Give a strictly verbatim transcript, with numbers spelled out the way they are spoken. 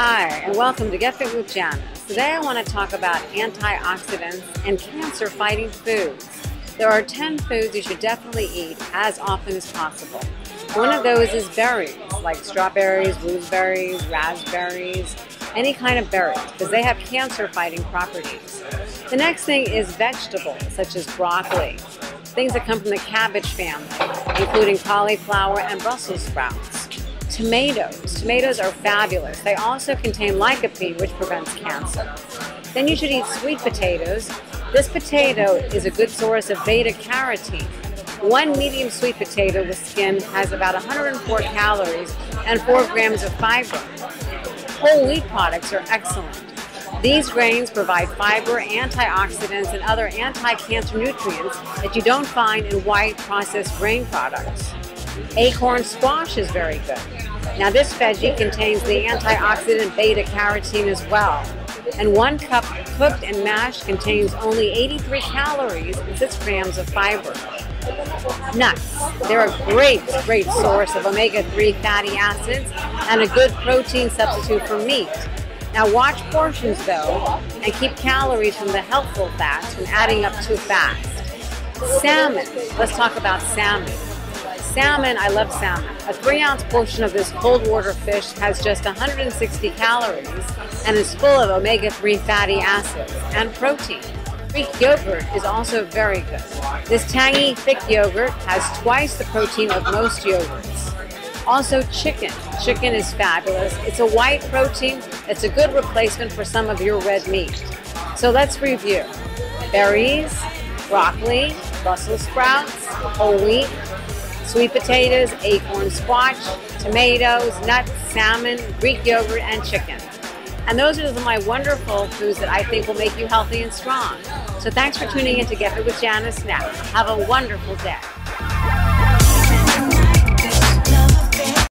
Hi, and welcome to Get Fit with Janice. Today I want to talk about antioxidants and cancer-fighting foods. There are ten foods you should definitely eat as often as possible. One of those is berries, like strawberries, blueberries, raspberries, any kind of berries, because they have cancer-fighting properties. The next thing is vegetables, such as broccoli, things that come from the cabbage family, including cauliflower and Brussels sprouts. Tomatoes. Tomatoes are fabulous. They also contain lycopene, which prevents cancer. Then you should eat sweet potatoes. This potato is a good source of beta-carotene. One medium sweet potato with skin has about one hundred four calories and four grams of fiber. Whole wheat products are excellent. These grains provide fiber, antioxidants, and other anti-cancer nutrients that you don't find in white processed grain products. Acorn squash is very good. Now this veggie contains the antioxidant beta-carotene as well. And one cup cooked and mashed contains only eighty-three calories and six grams of fiber. Nuts. They're a great, great source of omega three fatty acids and a good protein substitute for meat. Now watch portions though, and keep calories from the helpful fats from adding up too fast. Salmon. Let's talk about salmon. Salmon, I love salmon. A three ounce portion of this cold water fish has just one hundred sixty calories and is full of omega three fatty acids and protein. Greek yogurt is also very good. This tangy, thick yogurt has twice the protein of most yogurts. Also chicken. Chicken is fabulous. It's a white protein that's a good replacement for some of your red meat. So let's review. Berries, broccoli, Brussels sprouts, whole wheat, sweet potatoes, acorn squash, tomatoes, nuts, salmon, Greek yogurt, and chicken. And those are my wonderful foods that I think will make you healthy and strong. So thanks for tuning in to Get Fit with Janice now. Have a wonderful day.